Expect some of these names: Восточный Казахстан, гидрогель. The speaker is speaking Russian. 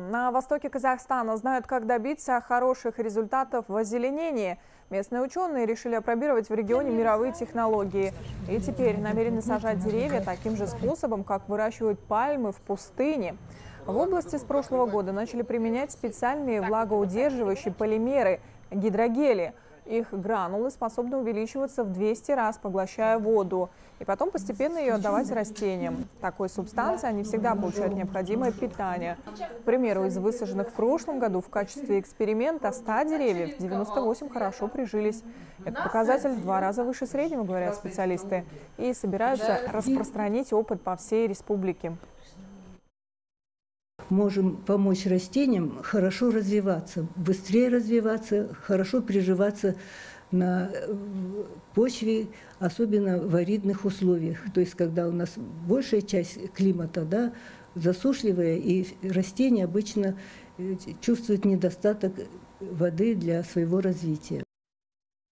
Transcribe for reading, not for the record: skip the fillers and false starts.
На востоке Казахстана знают, как добиться хороших результатов в озеленении. Местные ученые решили опробировать в регионе мировые технологии. И теперь намерены сажать деревья таким же способом, как выращивают пальмы в пустыне. В области с прошлого года начали применять специальные влагоудерживающие полимеры – гидрогели. Их гранулы способны увеличиваться в 200 раз, поглощая воду, и потом постепенно ее отдавать растениям. Такой субстанции они всегда получают необходимое питание. К примеру, из высаженных в прошлом году в качестве эксперимента 100 деревьев 98 хорошо прижились. Это показатель в 2 раза выше среднего, говорят специалисты, и собираются распространить опыт по всей республике. Можем помочь растениям хорошо развиваться, быстрее развиваться, хорошо приживаться на почве, особенно в аридных условиях. То есть, когда у нас большая часть климата, да, засушливая, и растения обычно чувствуют недостаток воды для своего развития.